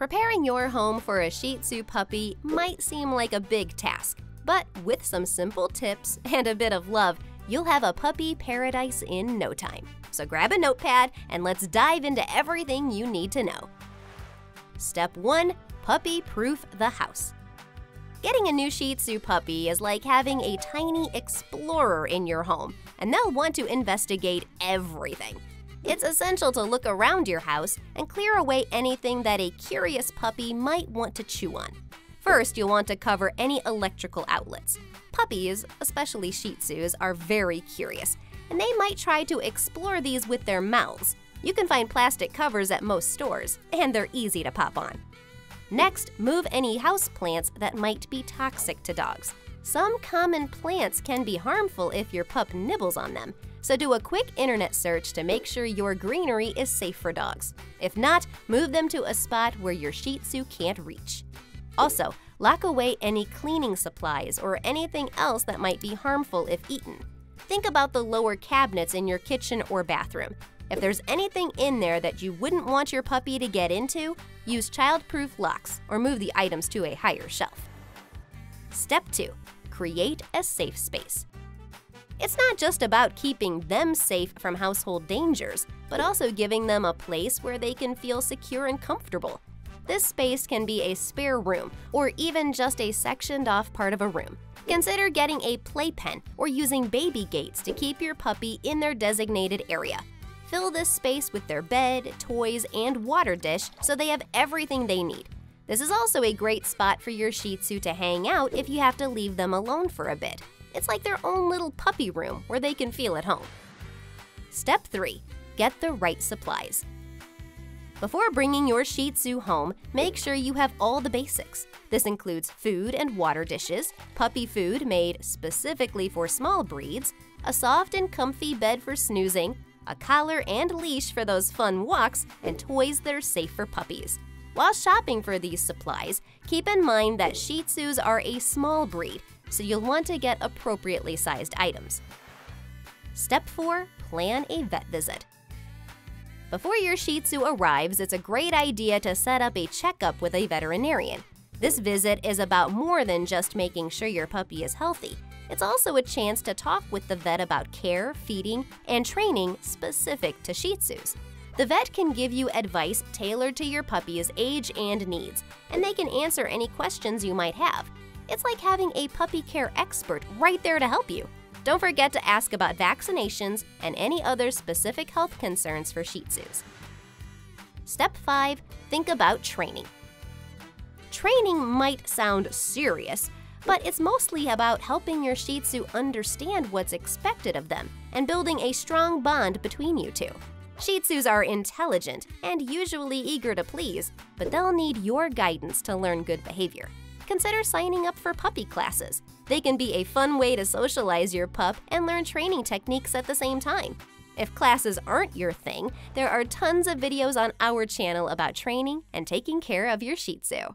Preparing your home for a Shih Tzu puppy might seem like a big task, but with some simple tips and a bit of love, you'll have a puppy paradise in no time. So grab a notepad and let's dive into everything you need to know. Step 1. Puppy-proof the house. Getting a new Shih Tzu puppy is like having a tiny explorer in your home, and they'll want to investigate everything. It's essential to look around your house and clear away anything that a curious puppy might want to chew on. First, you'll want to cover any electrical outlets. Puppies, especially Shih Tzus, are very curious, and they might try to explore these with their mouths. You can find plastic covers at most stores, and they're easy to pop on. Next, move any house plants that might be toxic to dogs. Some common plants can be harmful if your pup nibbles on them, so do a quick internet search to make sure your greenery is safe for dogs. If not, move them to a spot where your Shih Tzu can't reach. Also, lock away any cleaning supplies or anything else that might be harmful if eaten. Think about the lower cabinets in your kitchen or bathroom. If there's anything in there that you wouldn't want your puppy to get into, use child-proof locks or move the items to a higher shelf. Step 2. Create a safe space. It's not just about keeping them safe from household dangers, but also giving them a place where they can feel secure and comfortable. This space can be a spare room or even just a sectioned-off part of a room. Consider getting a playpen or using baby gates to keep your puppy in their designated area. Fill this space with their bed, toys, and water dish so they have everything they need. This is also a great spot for your Shih Tzu to hang out if you have to leave them alone for a bit. It's like their own little puppy room where they can feel at home. Step 3. Get the right supplies. Before bringing your Shih Tzu home, make sure you have all the basics. This includes food and water dishes, puppy food made specifically for small breeds, a soft and comfy bed for snoozing, a collar and leash for those fun walks, and toys that are safe for puppies. While shopping for these supplies, keep in mind that Shih Tzus are a small breed, so you'll want to get appropriately sized items. Step 4. Plan a vet visit. Before your Shih Tzu arrives, it's a great idea to set up a checkup with a veterinarian. This visit is about more than just making sure your puppy is healthy. It's also a chance to talk with the vet about care, feeding, and training specific to Shih Tzus. The vet can give you advice tailored to your puppy's age and needs, and they can answer any questions you might have. It's like having a puppy care expert right there to help you. Don't forget to ask about vaccinations and any other specific health concerns for Shih Tzus. Step 5. Think about training. Training might sound serious, but it's mostly about helping your Shih Tzu understand what's expected of them and building a strong bond between you two. Shih Tzus are intelligent and usually eager to please, but they'll need your guidance to learn good behavior. Consider signing up for puppy classes. They can be a fun way to socialize your pup and learn training techniques at the same time. If classes aren't your thing, there are tons of videos on our channel about training and taking care of your Shih Tzu.